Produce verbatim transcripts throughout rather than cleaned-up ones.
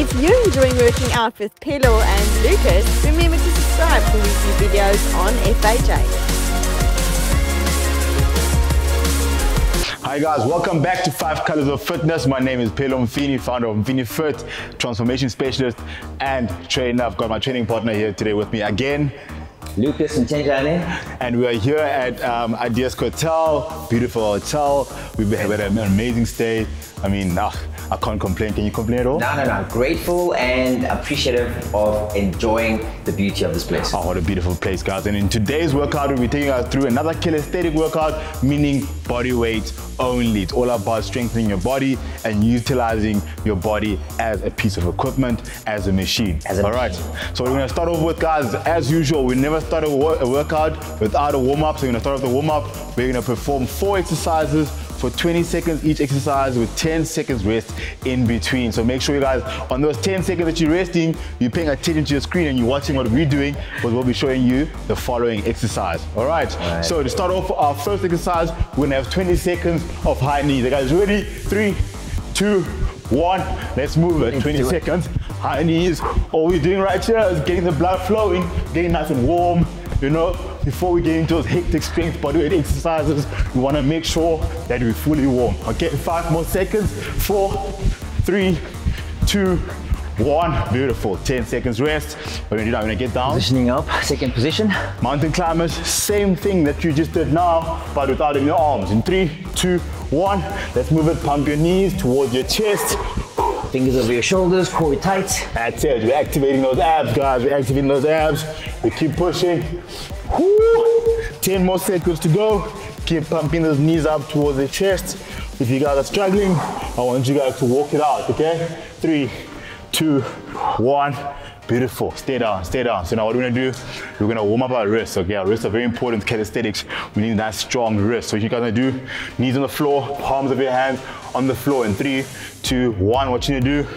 If you're enjoying working out with Phelo and Lucas, remember to subscribe for weekly videos on F H A. Hi guys, welcome back to Five Colours of Fitness. My name is Phelo Mfini, founder of VinnyFit, transformation specialist and trainer. I've got my training partner here today with me again, Lucas Ntenjane. And we are here at um, Ideasco Hotel, beautiful hotel. We've had an amazing stay. I mean, nah, I can't complain. Can you complain at all? No, no, no. Grateful and appreciative of enjoying the beauty of this place. Oh, what a beautiful place, guys. And in today's workout, we'll be taking us through another kinesthetic workout, meaning body weight only. It's all about strengthening your body and utilizing your body as a piece of equipment, as a machine. As a all machine. Right. So we're going to start off with, guys, as usual, we never start a, wor a workout without a warm-up. So we're going to start off the warm-up. We're going to perform four exercises for twenty seconds each exercise with ten seconds rest in between. So make sure you guys, on those ten seconds that you're resting, you're paying attention to your screen and you're watching what we're doing, because we'll be showing you the following exercise. All right, All right. So to start off our first exercise, we're gonna have twenty seconds of high knees. You guys ready? Three, two, one. Let's move it, twenty seconds. High knees. All we're doing right here is getting the blood flowing, getting nice and warm, you know. Before we get into those hectic strength bodyweight exercises, we want to make sure that we're fully warm. Okay, five more seconds. Four, three, two, one. Beautiful. ten seconds rest. We're going to get down. Positioning up, second position. Mountain climbers, same thing that you just did now, but without in your arms. In three, two, one. Let's move it. Pump your knees towards your chest. Fingers over your shoulders, core tight. That's it. We're activating those abs, guys. We're activating those abs. We keep pushing. Woo. ten more seconds to go. Keep pumping those knees up towards the chest. If you guys are struggling, I want you guys to walk it out, okay? Three, two, one. Beautiful. Stay down, stay down. So now what we're gonna do, we're gonna warm up our wrists, okay? Our wrists are very important, kinesthetics. We need that strong wrist. So what you guys are gonna do, knees on the floor, palms of your hands on the floor. In three, two, one, what you're gonna do,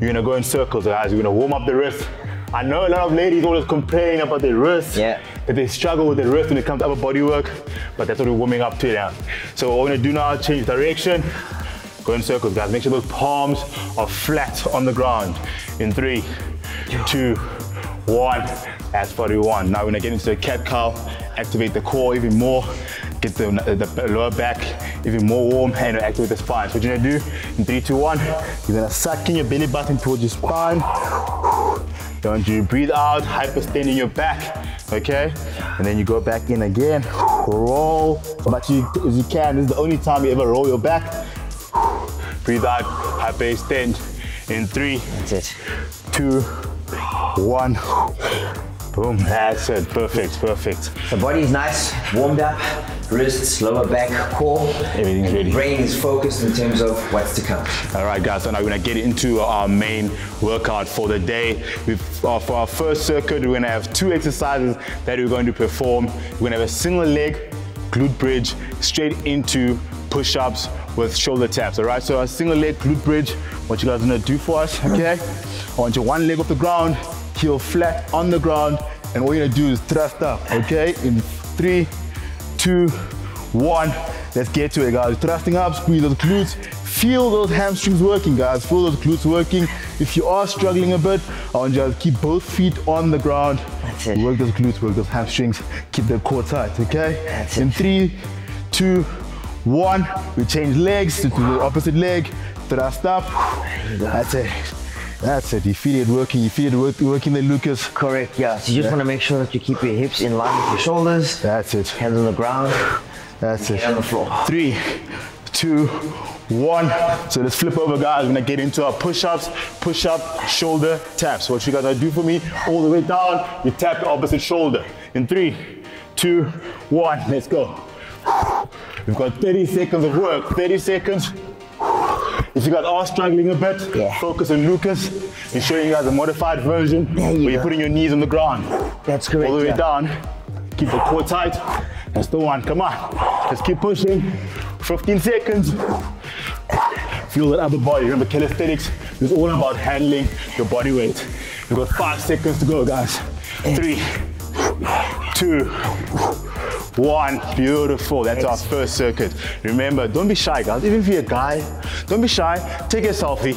you're gonna go in circles, guys. You're gonna warm up the wrist. I know a lot of ladies always complain about their wrists, yeah. that they struggle with their wrists when it comes to upper body work, but that's what we're warming up to now. So what we're gonna do now, change direction, go in circles, guys. Make sure those palms are flat on the ground. In three, two, one, that's body one. Now we're gonna get into a cat-cow, activate the core even more, get the, the lower back even more warm, and activate the spine. So what you're gonna do, in three, two, one, you're gonna suck in your belly button towards your spine. Don't you breathe out, hyperextending your back, okay? And then you go back in again, roll as much as you, as you can. This is the only time you ever roll your back. Breathe out, hyperextend in three, two, one. Boom, that's it, perfect, perfect. The body's nice, warmed up. Wrists, lower back, core. Everything's ready. Brain is focused in terms of what's to come. All right, guys, so now we're gonna get into our main workout for the day. We've, uh, for our first circuit, we're gonna have two exercises that we're going to perform. We're gonna have a single leg glute bridge straight into push-ups with shoulder taps, all right? So a single leg glute bridge, what you guys are gonna do for us, okay? I want your one leg off the ground, heel flat on the ground, and all you're gonna do is thrust up, okay? In three, two, one. Let's get to it, guys. Thrusting up, squeeze those glutes. Feel those hamstrings working, guys. Feel those glutes working. If you are struggling a bit, I want you guys to keep both feet on the ground. That's it. Work those glutes, work those hamstrings. Keep the core tight, okay? That's it. In three, two, one. We change legs to the opposite leg. Thrust up. That's it. That's it. You feel it working. You feel it work, working there, Lucas. Correct, yeah. So you just yeah. want to make sure that you keep your hips in line with your shoulders. That's it. Hands on the ground. That's it. Hands on the floor. Three, two, one. So let's flip over, guys. We're going to get into our push-ups. Push-up, shoulder taps. What you guys are do for me, all the way down, you tap the opposite shoulder. In three, two, one. Let's go. We've got thirty seconds of work. thirty seconds. If you guys are struggling a bit, yeah. focus on Lucas. He's showing you guys a modified version you where go. You're putting your knees on the ground. That's correct. All the way yeah. down. Keep the core tight. That's the one. Come on. Let's keep pushing. fifteen seconds. Feel that upper body. Remember, kinesthetics is all about handling your body weight. You've got five seconds to go, guys. Three, two, one. Beautiful. That's our first circuit. Remember, don't be shy, guys. Even if you're a guy, don't be shy. Take a selfie.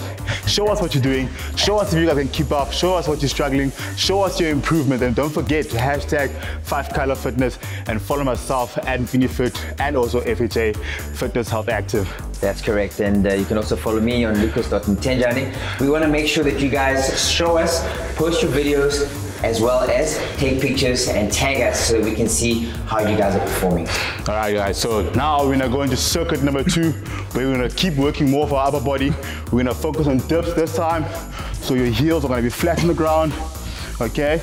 Show us what you're doing. Show us if you guys can keep up. Show us what you're struggling. Show us your improvement. And don't forget to hashtag Five Colour Fitness and follow myself at VinnyFit and also F H A Fitness Health Active. That's correct. And uh, you can also follow me on Lucas dot Ntenjane. We want to make sure that you guys show us, post your videos, as well as take pictures and tag us so that we can see how you guys are performing. All right, guys, so now we're gonna go into circuit number two, where we're gonna keep working more for our upper body. We're gonna focus on dips this time, so your heels are gonna be flat on the ground, okay?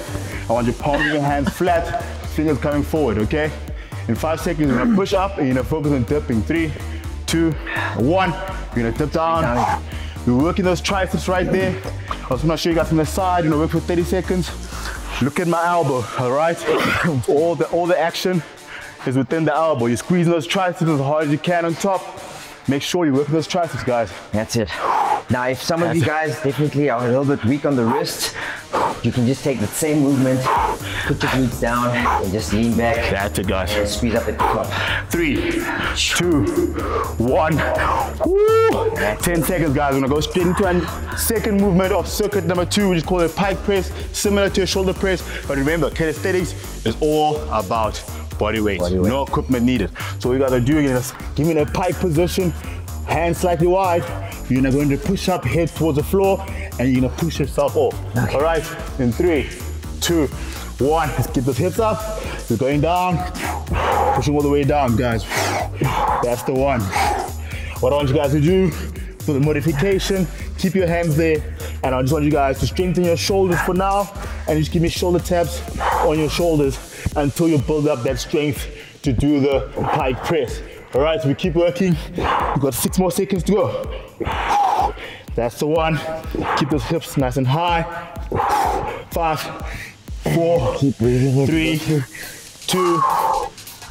I want you palming your hands flat, fingers coming forward, okay? In five seconds, you're gonna push up, and you're gonna focus on dipping. Three, two, one. You're gonna dip down. We're working those triceps right there. I was gonna show you guys from the side, you're gonna work for thirty seconds. Look at my elbow, all right? all, the, all the action is within the elbow. You're squeezing those triceps as hard as you can on top. Make sure you work those triceps, guys. That's it. Now, if some That's of you guys it. definitely are a little bit weak on the wrist, you can just take the same movement, put your glutes down, and just lean back. That's it, guys. And squeeze up at the top. Three, two, one. Woo! Ten seconds, guys. We're gonna go straight into our second movement of circuit number two, which is called a pike press, similar to a shoulder press. But remember, calisthenics is all about body weight. Body weight. No equipment needed. So what you guys are doing is giving a pike position, hands slightly wide. You're gonna go into push up, head towards the floor, and you're gonna push yourself off. Okay. All right, in three, two, one. Let's get those hips up. We're going down, pushing all the way down, guys. That's the one. What I want you guys to do for the modification, keep your hands there, and I just want you guys to strengthen your shoulders for now, and just give me shoulder taps on your shoulders until you build up that strength to do the pike press. All right, so we keep working. We've got six more seconds to go. That's the one. Keep those hips nice and high. Five, four, three, two,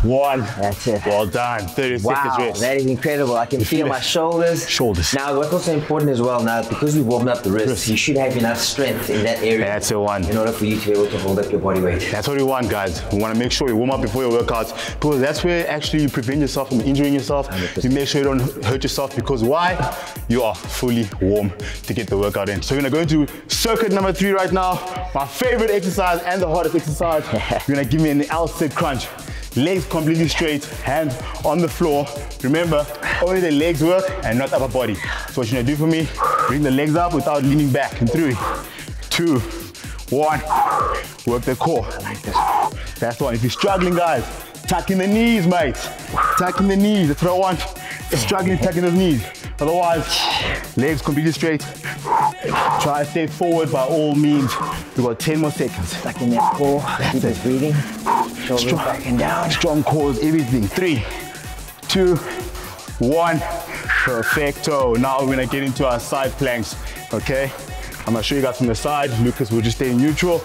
one. That's it. Well done. thirty wow, seconds rest. That is incredible. I can feel my shoulders. Shoulders. Now, what's also important as well, now, because we've warmed up the wrists, wrist. you should have enough strength in that area. That's the one. In order for you to be able to hold up your body weight. That's what we want, guys. We want to make sure you warm up before your workouts, because that's where actually you prevent yourself from injuring yourself. one hundred percent. You make sure you don't hurt yourself, because why? You are fully warm to get the workout in. So we're going to go into circuit number three right now. My favorite exercise and the hardest exercise. You're going to give me an L-sit crunch. Legs completely straight, hands on the floor. Remember, only the legs work and not upper body. So what you're gonna do for me, bring the legs up without leaning back. In three, two, one. Work the core. Like this. That's one. If you're struggling, guys, tucking the knees, mate. Tucking the knees, that's what I want. If struggling, tucking those knees. Otherwise, legs completely straight. Try to stay forward by all means. We've got ten more seconds. Tucking that core, keep it breathing. Shoulders strong, back and down. Strong cores, everything. Three, two, one. Perfecto. Now we're gonna get into our side planks, okay? I'm gonna show you guys from the side. Lucas will just stay neutral,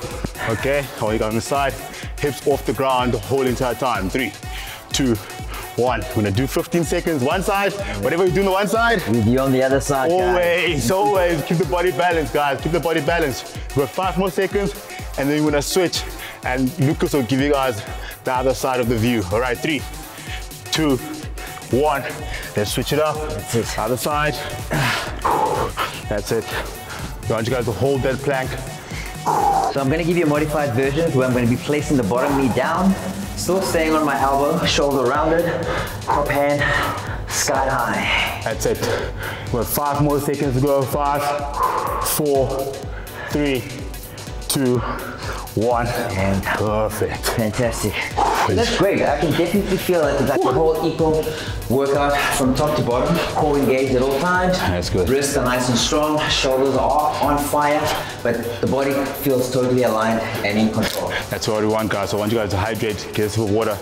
okay? I want you guys on the side. Hips off the ground the whole entire time. Three, two, one. We're gonna do fifteen seconds, one side. Whatever you do on the one side, we'll be on the other side, Always, guys. always. Keep the body balanced, guys. Keep the body balanced. We've got five more seconds, and then we're gonna switch. And Lucas will give you guys the other side of the view. All right, three, two, one. Let's switch it up. That's it. Other side. That's it. I want you guys to hold that plank. So I'm gonna give you a modified version where I'm gonna be placing the bottom knee down, still staying on my elbow, shoulder rounded, top hand sky high. That's it. We've got five more seconds to go. Five, four, three, two, one. And perfect. Fantastic. That's great. I can definitely feel that like the whole equal workout from top to bottom. Core engaged at all times. That's good. Wrists are nice and strong. Shoulders are on fire, but the body feels totally aligned and in control. That's what we want, guys. So I want you guys to hydrate, get a sip of water.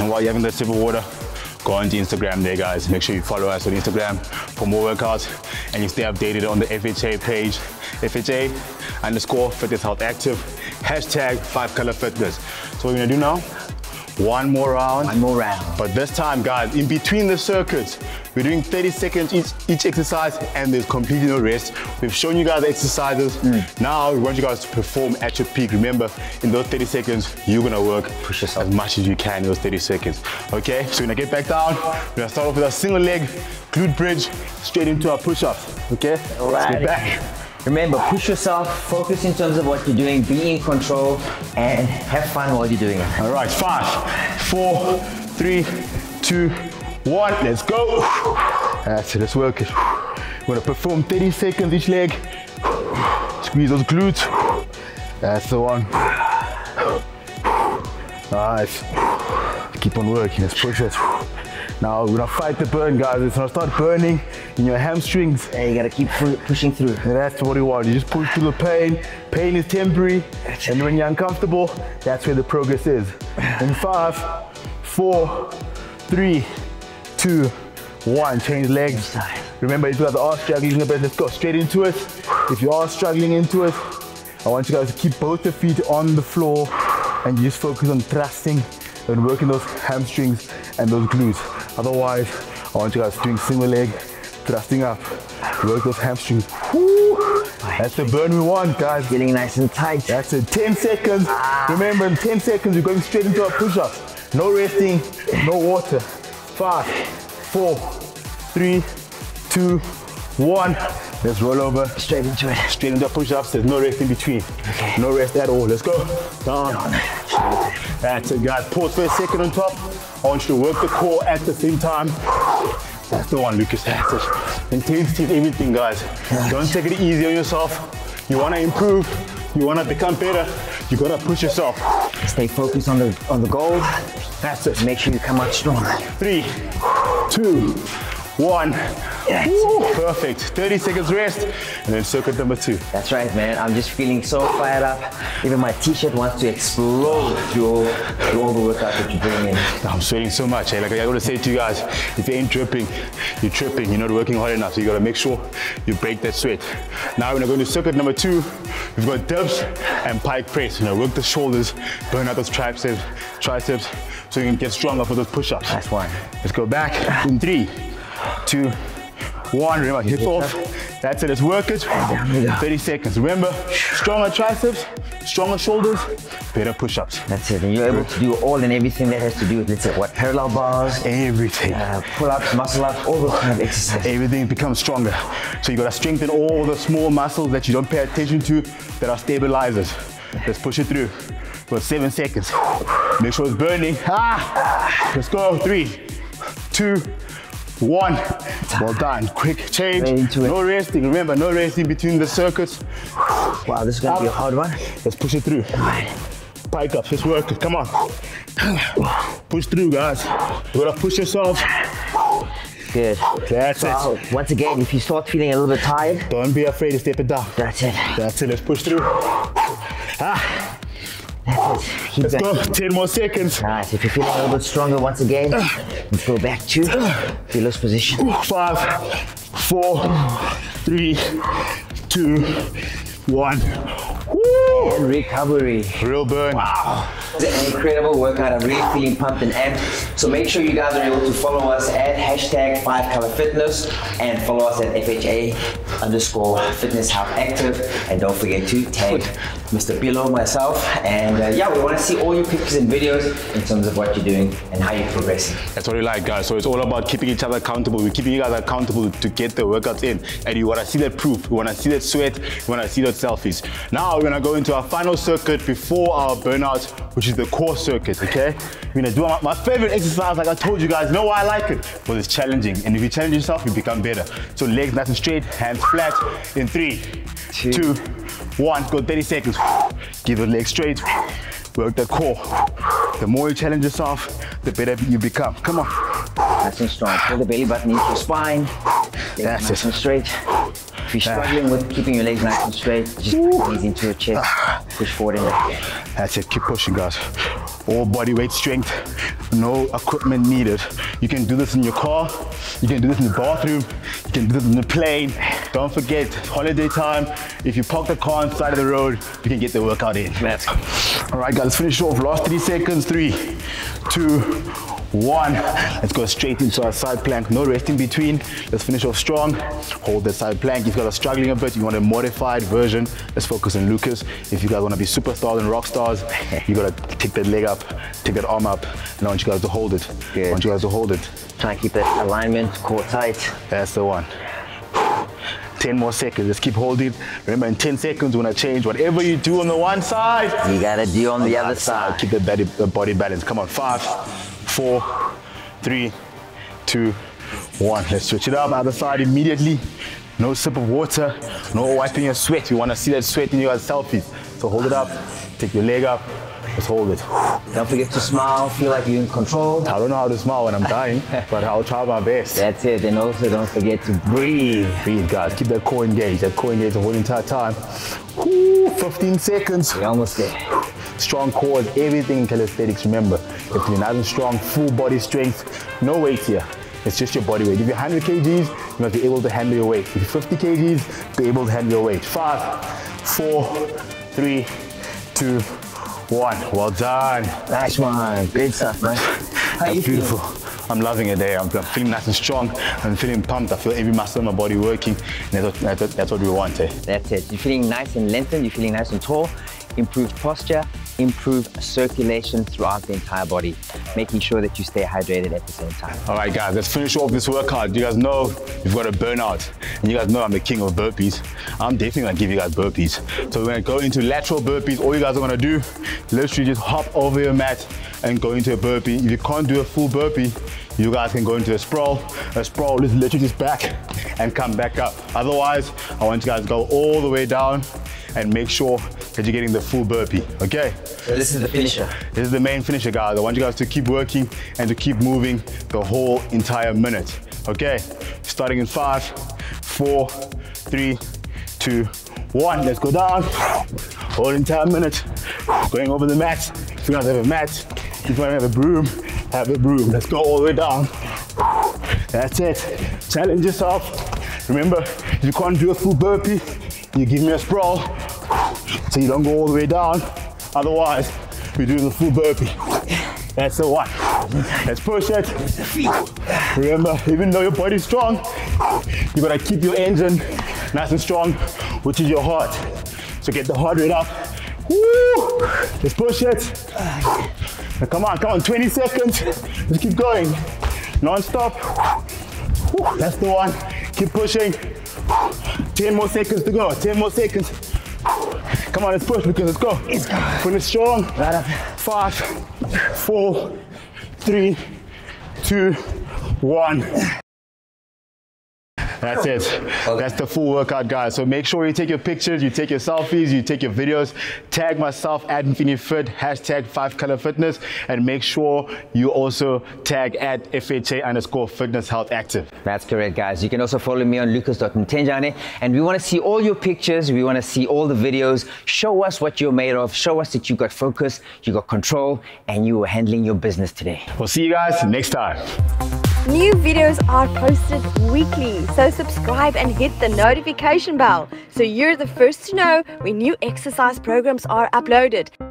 And while you're having that sip of water, go on to Instagram there, guys. Make sure you follow us on Instagram for more workouts, and you stay updated on the F H A page. F H A underscore Fitness Health Active, hashtag Five Colour Fitness. So what we're gonna do now, one more round. One more round. But this time, guys, in between the circuits, We're doing thirty seconds each, each exercise, and there's completely no rest. We've shown you guys the exercises. Mm. Now we want you guys to perform at your peak. Remember, in those thirty seconds, you're gonna work push yourself as much as you can in those thirty seconds. Okay, so we're gonna get back down. We're gonna start off with a single leg, glute bridge, straight into our push-ups. Okay, all right. Let's get back. Remember, push yourself, focus in terms of what you're doing, be in control, and have fun while you're doing it. All right, five, four, three, two, one, let's go. That's it, let's work it. We're gonna perform thirty seconds each leg. Squeeze those glutes. That's the one. Nice. Keep on working, let's push it. Now we're gonna fight the burn, guys. It's gonna start burning in your hamstrings. Yeah, you gotta keep pushing through. And that's what you want. You just push through the pain. Pain is temporary. That's and when you're uncomfortable, that's where the progress is. In five, four, three, two, one. Change legs. Remember, if you guys are struggling a bit, let's go straight into it. If you are struggling into it, I want you guys to keep both the feet on the floor and you just focus on thrusting and working those hamstrings and those glutes. Otherwise, I want you guys doing single leg, thrusting up, work those hamstrings. Woo. That's the burn we want, guys. Feeling nice and tight. That's it, ten seconds. Ah. Remember, in ten seconds, you're going straight into our push-ups. No resting, no water. Five, four, three, two, one. Let's roll over. Straight into it. Straight into our push-ups, there's no rest in between. Okay. No rest at all, let's go. Down. Down. That's it, guys. Pause for a second on top. I want you to work the core at the same time. That's the one, Lucas. That's it. Intensity is everything, guys. Don't take it easy on yourself. You want to improve. You want to become better. You got to push yourself. Stay focused on the, on the goal. That's it. Make sure you come out strong. Three, two, one. Yes. Woo, perfect. thirty seconds rest, and then circuit number two. That's right, man. I'm just feeling so fired up. Even my t-shirt wants to explode through, through all the workout that you're bringing in. I'm sweating so much. Eh? Like I gotta say to you guys, if you ain't tripping, you're tripping. You're not working hard enough. So you gotta make sure you break that sweat. Now we're gonna go into circuit number two. We've got dips and pike press. You know, work the shoulders, burn out those triceps, triceps, so you can get stronger for those push-ups. That's one. Let's go back in three, two, one, remember, hips off. That's it, let's work it. thirty seconds. Remember, stronger triceps, stronger shoulders, better push-ups. That's it, and you're able to do all and everything that has to do with, let's say, what, parallel bars? Everything. Uh, pull-ups, muscle-ups, all those kind of exercises. Everything becomes stronger. So you gotta strengthen all the small muscles that you don't pay attention to that are stabilizers. Let's push it through for seven seconds. Make sure it's burning. Ah! Let's go, three, two, one. Well done. Quick change. No resting. Remember, no resting between the circuits. Wow, this is going to be a hard one. Let's push it through. Pike ups. Let's work it. Come on. Push through, guys. You got to push yourself. Good. That's so it. Once again, if you start feeling a little bit tired, don't be afraid to step it down. That's it. That's it. Let's push through. Ah. Keep let's going. go, ten more seconds. Nice, if you feel a little bit stronger once again, let's go back to Philo's position. Five, four, three, two, one. Woo! And recovery. Real burn. Wow. It's an incredible workout. I'm really feeling pumped and amped. So make sure you guys are able to follow us at hashtag Five Colour Fitness and follow us at F H A underscore fitness hub active. And don't forget to tag Mister Phelo, myself. And uh, yeah, we want to see all your pictures and videos in terms of what you're doing and how you're progressing. That's what we like, guys. So it's all about keeping each other accountable. We're keeping you guys accountable to get the workouts in. And you want to see that proof. You want to see that sweat. You want to see those selfies. Now we're going to go into our final circuit before our burnout, which is the core circuit, okay? We're gonna do my, my favorite exercise, like I told you guys, you know why I like it? Because it's challenging, and if you challenge yourself, you become better. So legs nice and straight, hands flat, in three, two, two one, go thirty seconds. Give the legs straight, work the core. The more you challenge yourself, the better you become. Come on. Nice and strong, pull the belly button into your spine. That's nice it. And straight. If you're struggling with keeping your legs nice and straight, just ease into your chest, push forward and back again. That's it, keep pushing, guys. All body weight strength, no equipment needed. You can do this in your car, you can do this in the bathroom, you can do this in the plane. Don't forget, holiday time, if you park the car on the side of the road, you can get the workout in. Let's go. All right, guys, let's finish off. Last three seconds, three, two, one. Let's go straight into our side plank, no rest in between. Let's finish off strong, hold the side plank. If you guys are struggling a bit, you want a modified version, let's focus on Lucas. If you guys want to be superstars and rock stars, you got to take that leg up, take that arm up, and I want you guys to hold it. Good. I want you guys to hold it. Try and keep that alignment, core tight. That's the one. ten more seconds, just keep holding. Remember, in ten seconds, we're gonna change whatever you do on the one side. You gotta do on, on the other side. side. Keep the body, the body balance. Come on, five, four, three, two, one. Let's switch it up, other side immediately. No sip of water, no wiping your sweat. We wanna see that sweat in your selfies. So hold it up, take your leg up, let's hold it. Don't forget to smile, feel like you're in control. I don't know how to smile when I'm dying, but I'll try my best. That's it, and also don't forget to breathe. Breathe, guys, keep that core engaged. That core engaged the whole entire time. Woo, fifteen seconds. We're almost there. Strong core is everything in calisthenics, remember. You have to be nice and strong, full body strength, no weights here. It's just your body weight. If you're one hundred kgs, you must be able to handle your weight. If you're fifty kgs, be able to handle your weight. Five, four, three, two, one. Well done. Nice one. Great stuff, man. How That's you beautiful. Feel? I'm loving it there. I'm, I'm feeling nice and strong. I'm feeling pumped. I feel every muscle in my body working. And that's what, that's, that's what we want, eh? That's it. You're feeling nice and lengthened. You're feeling nice and tall. Improved posture, improved circulation throughout the entire body, making sure that you stay hydrated at the same time. All right, guys, let's finish off this workout. You guys know you've got a burnout, and you guys know I'm the king of burpees. I'm definitely gonna give you guys burpees. So we're gonna go into lateral burpees. All you guys are gonna do, literally just hop over your mat and go into a burpee. If you can't do a full burpee, you guys can go into a sprawl. A sprawl is literally just back and come back up. Otherwise, I want you guys to go all the way down and make sure that you're getting the full burpee, okay? So this is the finisher. This is the main finisher, guys. I want you guys to keep working and to keep moving the whole entire minute, okay? Starting in five, four, three, two, one. Let's go down, whole entire minute. Going over the mat. If you guys have a mat, if you want to have a broom, have a broom. Let's go all the way down. That's it. Challenge yourself. Remember, if you can't do a full burpee, you give me a sprawl, so you don't go all the way down. Otherwise, we do the full burpee. That's the one. Let's push it. Remember, even though your body's strong, you gotta keep your engine nice and strong, which is your heart. So get the heart rate up. Woo! Let's push it. Now come on, come on, twenty seconds. Let's keep going. Non-stop. That's the one. Keep pushing. ten more seconds to go, ten more seconds. Come on, let's push, Lucas, let's go. Let's go. Finish strong. Right up. Five, four, three, two, one. That's it. That's the full workout, guys. So make sure you take your pictures, you take your selfies, you take your videos. Tag myself at Mfini Fit, hashtag Five Colour Fitness, and make sure you also tag at F H A underscore Fitness Health Active. That's correct, guys. You can also follow me on Lucas dot Ntenjane, and we want to see all your pictures. We want to see all the videos. Show us what you're made of. Show us that you got focus, you got control, and you were handling your business today. We'll see you guys next time. New videos are posted weekly, so subscribe and hit the notification bell so you're the first to know when new exercise programs are uploaded.